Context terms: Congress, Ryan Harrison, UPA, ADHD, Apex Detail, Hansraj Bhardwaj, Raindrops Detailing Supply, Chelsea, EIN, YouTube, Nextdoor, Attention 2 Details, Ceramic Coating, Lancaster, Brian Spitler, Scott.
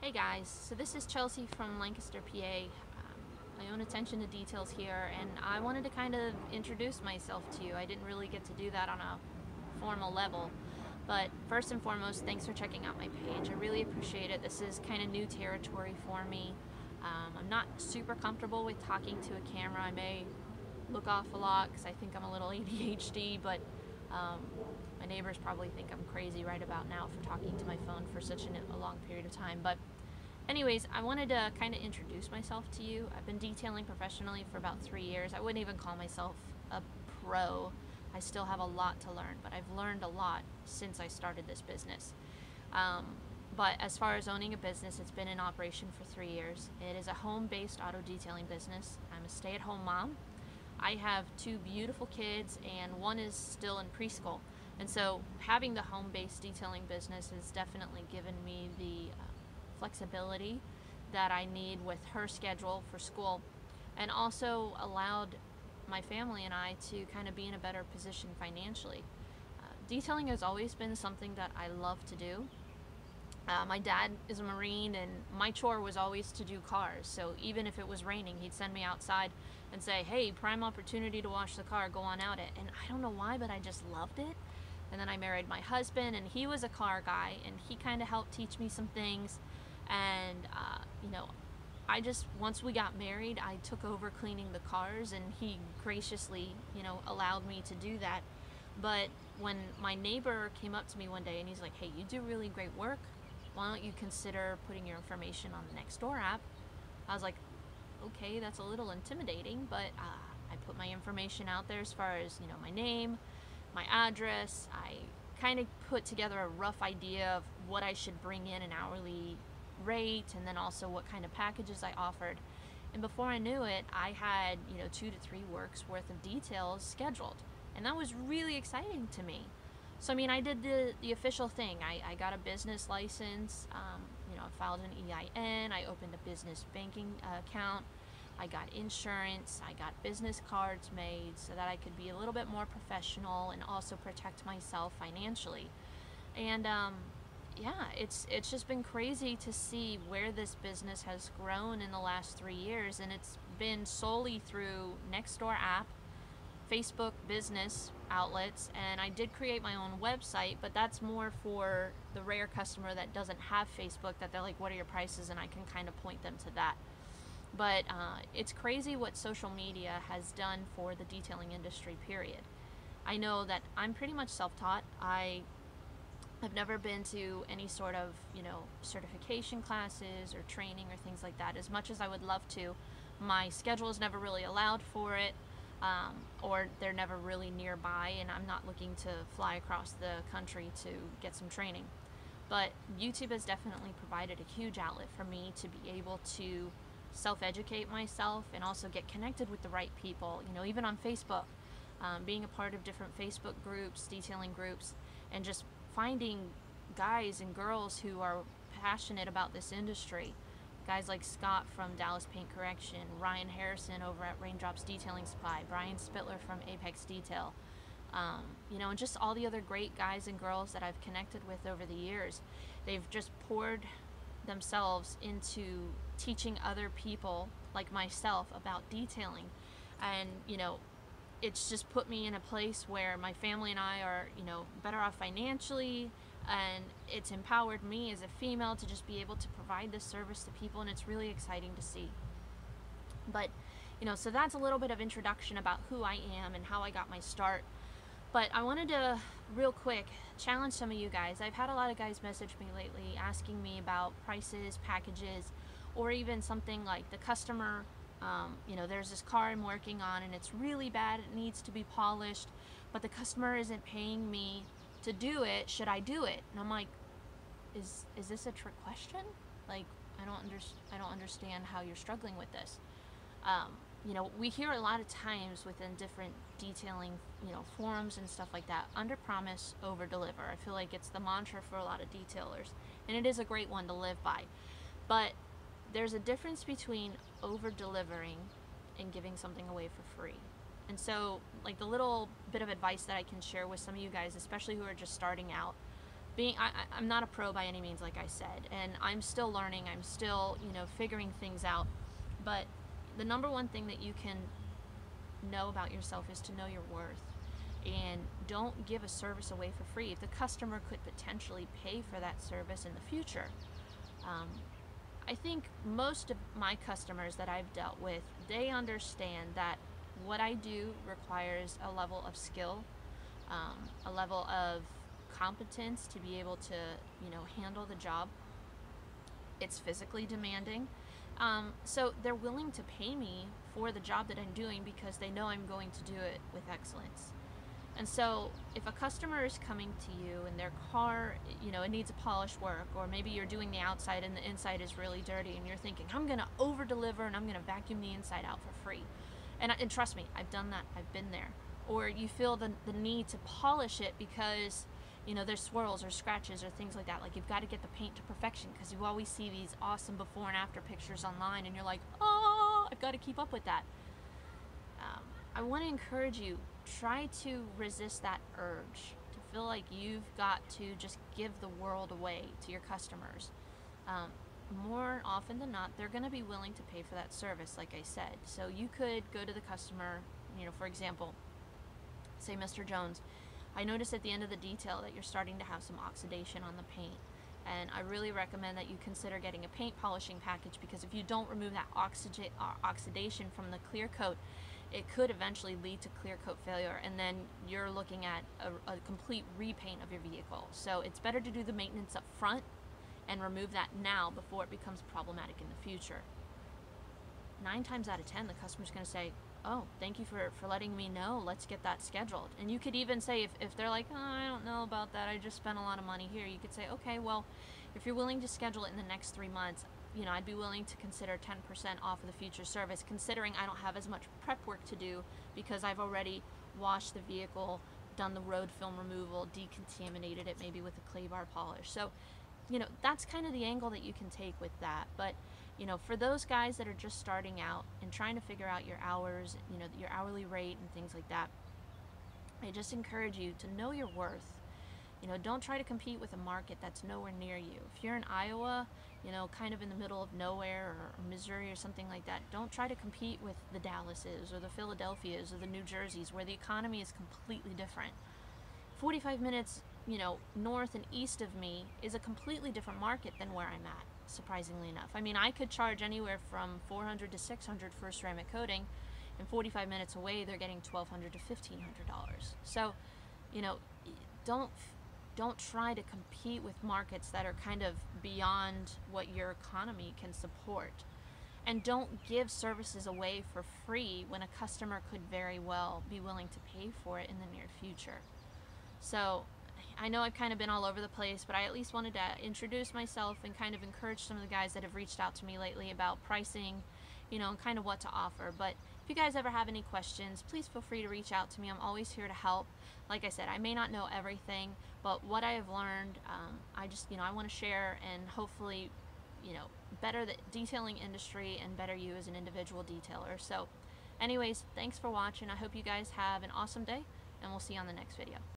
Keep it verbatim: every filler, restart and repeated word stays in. Hey guys, so this is Chelsea from Lancaster, P A. Um, I own Attention to Details here, and I wanted to kind of introduce myself to you. I didn't really get to do that on a formal level, but first and foremost, thanks for checking out my page. I really appreciate it. This is kind of new territory for me. Um, I'm not super comfortable with talking to a camera. I may look off a lot because I think I'm a little A D H D, but um, my neighbors probably think I'm crazy right about now for talking to my phone for such an, a long period of time. But anyways, I wanted to kind of introduce myself to you. I've been detailing professionally for about three years. I wouldn't even call myself a pro. I still have a lot to learn, but I've learned a lot since I started this business. Um, but as far as owning a business, it's been in operation for three years. It is a home-based auto detailing business. I'm a stay-at-home mom. I have two beautiful kids, and one is still in preschool. And so having the home-based detailing business has definitely given me the uh, flexibility that I need with her schedule for school, and also allowed my family and I to kind of be in a better position financially. Uh, detailing has always been something that I love to do. Uh, my dad is a Marine, and my chore was always to do cars. So even if it was raining, he'd send me outside and say, hey, prime opportunity to wash the car, go on out it. And I don't know why, but I just loved it. And then I married my husband, and he was a car guy, and he kind of helped teach me some things. And, uh, you know, I just, once we got married, I took over cleaning the cars, and he graciously, you know, allowed me to do that. But when my neighbor came up to me one day and he's like, hey, you do really great work. Why don't you consider putting your information on the Nextdoor app? I was like, okay, that's a little intimidating, but uh, I put my information out there as far as, you know, my name, my address. I kind of put together a rough idea of what I should bring in an hourly rate, and then also what kind of packages I offered. And before I knew it, I had, you know, two to three works worth of details scheduled, and that was really exciting to me. So I mean, I did the, the official thing. I, I got a business license, um, you know, I filed an E I N, I opened a business banking uh, account, I got insurance, I got business cards made so that I could be a little bit more professional and also protect myself financially. And um, yeah, it's, it's just been crazy to see where this business has grown in the last three years, and it's been solely through Nextdoor app, Facebook business outlets, and I did create my own website, but that's more for the rare customer that doesn't have Facebook, that they're like, what are your prices? And I can kind of point them to that. But uh, it's crazy what social media has done for the detailing industry, period. I know that I'm pretty much self-taught. I have never been to any sort of, you know, certification classes or training or things like that. As much as I would love to, my schedule has never really allowed for it. Um, or they're never really nearby, and I'm not looking to fly across the country to get some training. But YouTube has definitely provided a huge outlet for me to be able to self-educate myself and also get connected with the right people, you know, even on Facebook, um, being a part of different Facebook groups, detailing groups, and just finding guys and girls who are passionate about this industry. Guys like Scott from Dallas Paint Correction, Ryan Harrison over at Raindrops Detailing Supply, Brian Spitler from Apex Detail, um, you know, and just all the other great guys and girls that I've connected with over the years. They've just poured themselves into teaching other people like myself about detailing. And, you know, it's just put me in a place where my family and I are, you know, better off financially. And it's empowered me as a female to just be able to provide this service to people, and it's really exciting to see. But, you know, so that's a little bit of introduction about who I am and how I got my start. But I wanted to, real quick, challenge some of you guys. I've had a lot of guys message me lately asking me about prices, packages, or even something like the customer, um, you know, there's this car I'm working on and it's really bad, it needs to be polished, but the customer isn't paying me to do it, should I do it? And I'm like, is is this a trick question? Like, I don't under, I don't understand how you're struggling with this. Um, you know, we hear a lot of times within different detailing, you know, forums and stuff like that, under promise, over deliver. I feel like it's the mantra for a lot of detailers, and it is a great one to live by. But there's a difference between over delivering and giving something away for free. And so, like, the little bit of advice that I can share with some of you guys, especially who are just starting out, being, I, I'm not a pro by any means, like I said, and I'm still learning, I'm still, you know, figuring things out, but the number one thing that you can know about yourself is to know your worth, and don't give a service away for free if the customer could potentially pay for that service in the future. Um, I think most of my customers that I've dealt with, they understand that what I do requires a level of skill, um, a level of competence to be able to, you know, handle the job. It's physically demanding. Um, so they're willing to pay me for the job that I'm doing because they know I'm going to do it with excellence. And so if a customer is coming to you and their car, you know, it needs a polished work, or maybe you're doing the outside and the inside is really dirty and you're thinking, I'm going to over deliver and I'm going to vacuum the inside out for free. And, and trust me, I've done that. I've been there. Or you feel the, the need to polish it because, you know, there's swirls or scratches or things like that. Like, you've got to get the paint to perfection because you always see these awesome before and after pictures online and you're like, oh, I've got to keep up with that. Um, I want to encourage you, try to resist that urge to feel like you've got to just give the world away to your customers. Um, more often than not, they're going to be willing to pay for that service, like I said. So you could go to the customer, you know, for example, say, Mister Jones, I noticed at the end of the detail that you're starting to have some oxidation on the paint, and I really recommend that you consider getting a paint polishing package, because if you don't remove that oxygen, uh, oxidation from the clear coat, it could eventually lead to clear coat failure, and then you're looking at a, a complete repaint of your vehicle. So it's better to do the maintenance up front and remove that now before it becomes problematic in the future. Nine times out of ten, the customer's going to say, oh, thank you for, for letting me know, let's get that scheduled. And you could even say, if, if they're like, oh, I don't know about that, I just spent a lot of money here, you could say, okay, well, if you're willing to schedule it in the next three months, you know, I'd be willing to consider ten percent off of the future service, considering I don't have as much prep work to do because I've already washed the vehicle, done the road film removal, decontaminated it maybe with a clay bar polish. So, you know, that's kind of the angle that you can take with that. But, you know, for those guys that are just starting out and trying to figure out your hours, you know, your hourly rate and things like that, I just encourage you to know your worth. You know, don't try to compete with a market that's nowhere near you. If you're in Iowa, you know, kind of in the middle of nowhere, or Missouri or something like that, don't try to compete with the Dallases or the Philadelphias or the New Jerseys, where the economy is completely different. forty-five minutes, you know, north and east of me is a completely different market than where I'm at, surprisingly enough. I mean, I could charge anywhere from four hundred to six hundred for ceramic coating, and forty-five minutes away, they're getting twelve hundred to fifteen hundred dollars. So, you know, don't Don't try to compete with markets that are kind of beyond what your economy can support. And don't give services away for free when a customer could very well be willing to pay for it in the near future. So I know I've kind of been all over the place, but I at least wanted to introduce myself and kind of encourage some of the guys that have reached out to me lately about pricing, you know, and kind of what to offer. But if you guys ever have any questions, please feel free to reach out to me. I'm always here to help. Like I said, I may not know everything, but what I have learned, um, I just, you know, I want to share, and hopefully, you know, better the detailing industry and better you as an individual detailer. So anyways, thanks for watching. I hope you guys have an awesome day, and we'll see you on the next video.